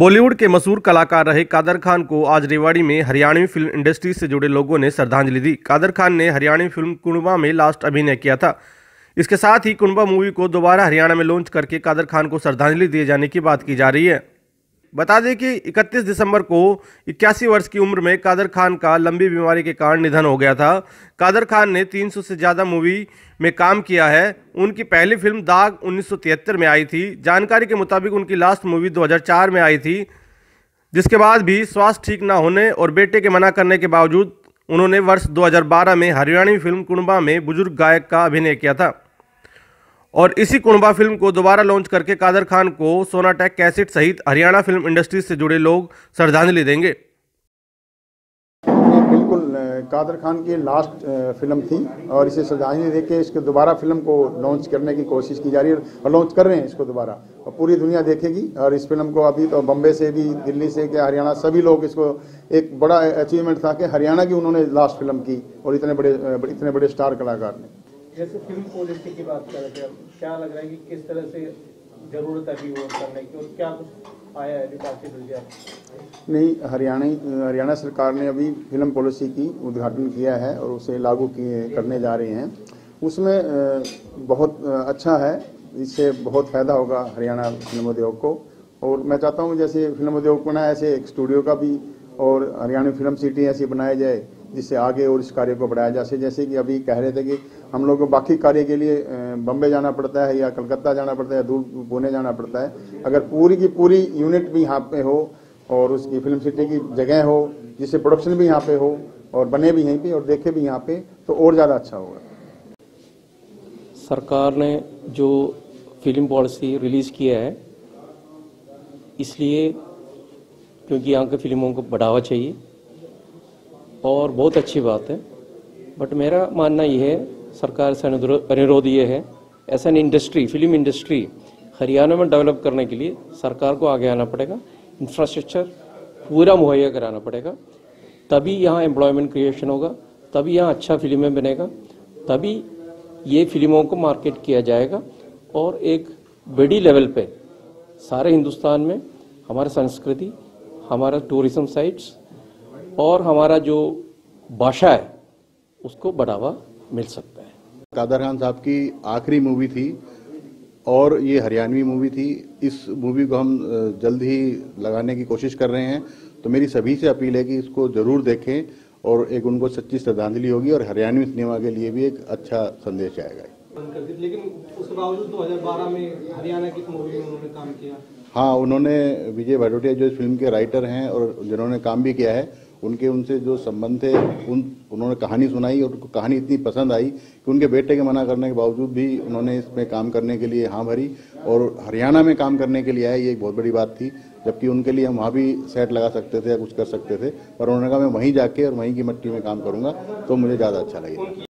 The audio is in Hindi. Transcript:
बॉलीवुड के मशहूर कलाकार रहे कादर खान को आज रेवाड़ी में हरियाणवी फिल्म इंडस्ट्री से जुड़े लोगों ने श्रद्धांजलि दी। कादर खान ने हरियाणवी फिल्म कुनबा में लास्ट अभिनय किया था। इसके साथ ही कुनबा मूवी को दोबारा हरियाणा में लॉन्च करके कादर खान को श्रद्धांजलि दिए जाने की बात की जा रही है। बता दें कि 31 दिसंबर को 81 वर्ष की उम्र में कादर खान का लंबी बीमारी के कारण निधन हो गया था। कादर खान ने 300 से ज़्यादा मूवी में काम किया है। उनकी पहली फिल्म दाग 1973 में आई थी। जानकारी के मुताबिक उनकी लास्ट मूवी 2004 में आई थी, जिसके बाद भी स्वास्थ्य ठीक ना होने और बेटे के मना करने के बावजूद उन्होंने वर्ष 2012 में हरियाणवी फिल्म कुनबा में बुजुर्ग गायक का अभिनय किया था। और इसी कुनबा फिल्म को दोबारा लॉन्च करके कादर खान को सोनाटेक कैसेट सहित हरियाणा फिल्म इंडस्ट्री से जुड़े लोग श्रद्धांजलि देंगे। बिल्कुल, कादर खान की लास्ट फिल्म थी और इसे श्रद्धांजलि देके इसके दोबारा फिल्म को लॉन्च करने की कोशिश की जा रही है और लॉन्च कर रहे हैं इसको दोबारा और पूरी दुनिया देखेगी। और इस फिल्म को अभी तो बम्बे से भी, दिल्ली से, क्या हरियाणा सभी लोग इसको, एक बड़ा अचीवमेंट था कि हरियाणा की उन्होंने लास्ट फिल्म की और इतने बड़े स्टार कलाकार ने। जैसे फिल्म पॉलिसी की बात कर रहे थे, क्या लग रहा है कि किस तरह से जरूरत अभी वो करने की और क्या कुछ आया है विकास? नहीं, हरियाणा सरकार ने अभी फिल्म पॉलिसी की उद्घाटन किया है और उसे लागू करने जा रहे हैं। उसमें बहुत अच्छा है, इससे बहुत फ़ायदा होगा हरियाणा फिल्म उद्योग को। और मैं चाहता हूँ जैसे फिल्म उद्योग बना ऐसे एक स्टूडियो का भी और हरियाणा फिल्म सिटी ऐसी बनाया जाए जिससे आगे और इस कार्य को बढ़ाया जाए। जैसे कि अभी कह रहे थे कि हम लोग को बाकी कार्य के लिए बम्बे जाना पड़ता है या कलकत्ता जाना पड़ता है या दूर पुणे जाना पड़ता है। अगर पूरी की पूरी यूनिट भी यहाँ पे हो और उसकी फिल्म सिटी की जगह हो जिससे प्रोडक्शन भी यहाँ पे हो और बने भी यहीं पे और देखे भी यहाँ पे, तो और ज़्यादा अच्छा होगा। सरकार ने जो फिल्म पॉलिसी रिलीज किया है, इसलिए क्योंकि यहाँ के फिल्मों को बढ़ावा चाहिए और बहुत अच्छी बात है। बट मेरा मानना यह है, सरकार से अनुरोध ये है, ऐसा इंडस्ट्री, फिल्म इंडस्ट्री हरियाणा में डेवलप करने के लिए सरकार को आगे आना पड़ेगा। इंफ्रास्ट्रक्चर पूरा मुहैया कराना पड़ेगा, तभी यहाँ एम्प्लॉयमेंट क्रिएशन होगा, तभी यहाँ अच्छा फिल्में बनेगा, तभी ये फिल्मों को मार्केट किया जाएगा और एक बड़ी लेवल पे सारे हिंदुस्तान में हमारा संस्कृति, हमारा टूरिज्म साइट्स और हमारा जो भाषा है उसको बढ़ावा मिल सकता है। कादर खान साहब की आखिरी मूवी थी और ये हरियाणवी मूवी थी। इस मूवी को हम जल्द ही लगाने की कोशिश कर रहे हैं, तो मेरी सभी से अपील है कि इसको जरूर देखें और एक उनको सच्ची श्रद्धांजलि होगी और हरियाणवी सिनेमा के लिए भी एक अच्छा संदेश आएगा। लेकिन उसके बावजूद 2012 में हरियाणा की मूवी में उन्होंने काम किया। हाँ, उन्होंने विजय भाटोटिया जो इस फिल्म के राइटर हैं और जिन्होंने काम भी किया है, उनसे जो संबंध थे, उन्होंने कहानी सुनाई और उनको कहानी इतनी पसंद आई कि उनके बेटे के मना करने के बावजूद भी उन्होंने इसमें काम करने के लिए हाँ भरी और हरियाणा में काम करने के लिए आए। ये एक बहुत बड़ी बात थी, जबकि उनके लिए हम वहाँ भी सेट लगा सकते थे या कुछ कर सकते थे, पर उन्होंने कहा मैं वहीं जाके और वहीं की मिट्टी में काम करूँगा, तो मुझे ज़्यादा अच्छा लगेगा।